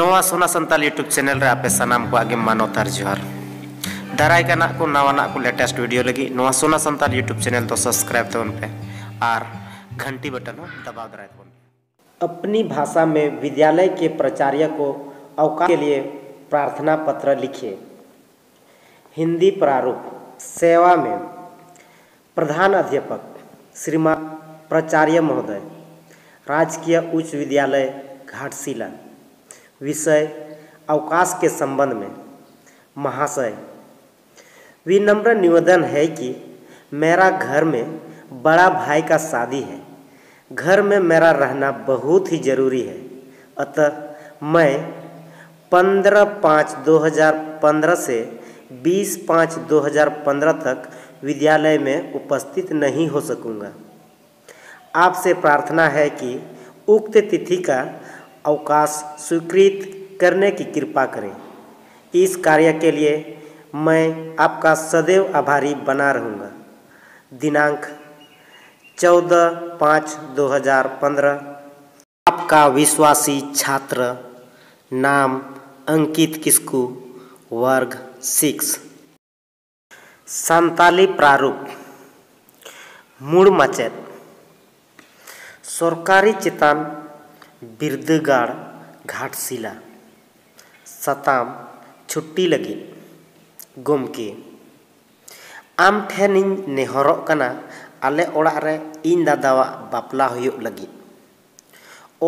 नवा Sona Santal YouTube channel रे आपे सानाम को आगे मानवतार जोहार दाराय का ना को नवाना को लेटेस्ट वीडियो लगी नवा सोना संताल यूट्यूब चैनल तो सब्सक्राइब तो पे और घंटी बटन दबाव दराय तो। अपनी भाषा में विद्यालय के प्राचार्य को अवकाश के लिए प्रार्थना पत्र लिखिए। हिंदी प्रारूप सेवा में प्रधान अध्यापक श्रीमान प्राचार्य महोदय राजकीय उच्च विद्यालय घाटसी विषय अवकाश के संबंध में महाशय विनम्र निवेदन है कि मेरा घर में बड़ा भाई का शादी है। घर में मेरा रहना बहुत ही ज़रूरी है, अतः मैं 15/5/2015 से 20/5/2015 तक विद्यालय में उपस्थित नहीं हो सकूँगा। आपसे प्रार्थना है कि उक्त तिथि का अवकाश स्वीकृत करने की कृपा करें। इस कार्य के लिए मैं आपका सदैव आभारी बना रहूँगा। दिनांक 14/5/2015। आपका विश्वासी छात्र, नाम अंकित किस्कू, वर्ग 6। संताली प्रारूप। मूल माचेद सरकारी चितान बिरदगाड़ घाटशिला सताम छुट्टी लगी गोमके आम ठेनिन नेहरो कना आले ओड़ा रे इन दादावा बापला हुयो लगी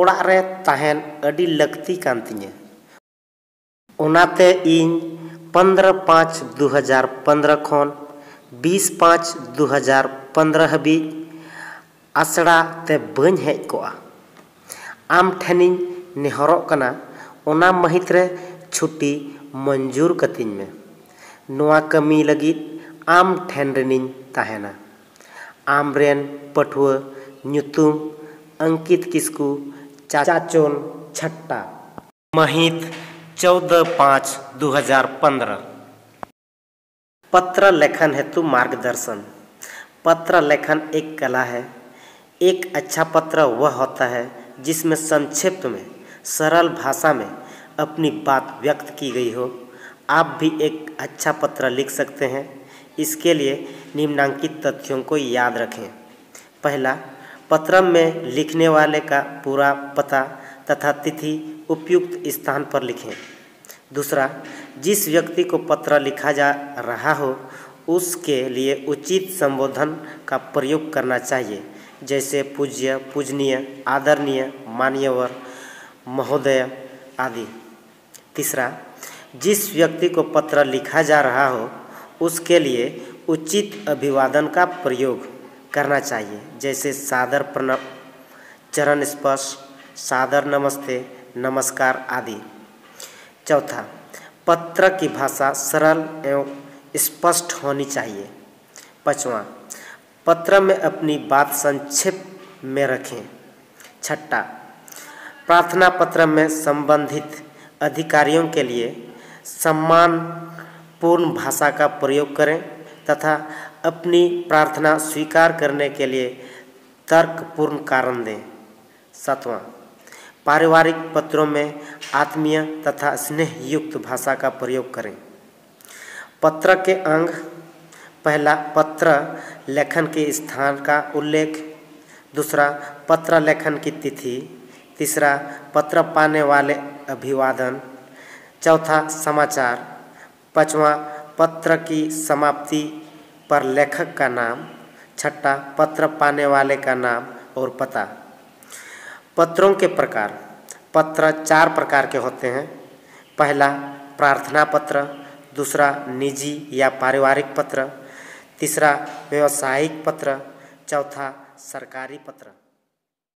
ओड़ा रे ताहेन अडी लगती कांतिने ओनाते इन 15/5/2015 खन 20/5/2015 हबी आसड़ा ते बन हेज कोआ आम ठेनिन नेहरो कना ओना महित रे छुट्टी मंजूर कतिन में नोआ कमी लगी आम ठेन रेनिन ताहेना। आम रेन पठुआ नुतुम अंकित किस्कू चाचोन छट्टा महित 14/5/2015। पत्र लेखन हेतु मार्गदर्शन। पत्र लेखन एक कला है। एक अच्छा पत्र वह होता है जिसमें संक्षिप्त में सरल भाषा में अपनी बात व्यक्त की गई हो। आप भी एक अच्छा पत्र लिख सकते हैं। इसके लिए निम्नांकित तथ्यों को याद रखें। पहला, पत्र में लिखने वाले का पूरा पता तथा तिथि उपयुक्त स्थान पर लिखें। दूसरा, जिस व्यक्ति को पत्र लिखा जा रहा हो उसके लिए उचित संबोधन का प्रयोग करना चाहिए, जैसे पूज्य, पूजनीय, आदरणीय, मान्यवर, महोदय आदि। तीसरा, जिस व्यक्ति को पत्र लिखा जा रहा हो उसके लिए उचित अभिवादन का प्रयोग करना चाहिए, जैसे सादर प्रणाम, चरण स्पर्श, सादर नमस्ते, नमस्कार आदि। चौथा, पत्र की भाषा सरल एवं स्पष्ट होनी चाहिए। पाँचवा, पत्र में अपनी बात संक्षिप्त में रखें। छठा, प्रार्थना पत्र में संबंधित अधिकारियों के लिए सम्मानपूर्ण भाषा का प्रयोग करें तथा अपनी प्रार्थना स्वीकार करने के लिए तर्कपूर्ण कारण दें। सातवां, पारिवारिक पत्रों में आत्मीय तथा स्नेहयुक्त भाषा का प्रयोग करें। पत्र के अंग। पहला, पत्र लेखन के स्थान का उल्लेख। दूसरा, पत्र लेखन की तिथि। तीसरा, पत्र पाने वाले अभिवादन। चौथा, समाचार। पाँचवां, पत्र की समाप्ति पर लेखक का नाम। छठा, पत्र पाने वाले का नाम और पता। पत्रों के प्रकार। पत्र 4 प्रकार के होते हैं। पहला, प्रार्थना पत्र। दूसरा, निजी या पारिवारिक पत्र। तीसरा, व्यावसायिक पत्र। चौथा, सरकारी पत्र।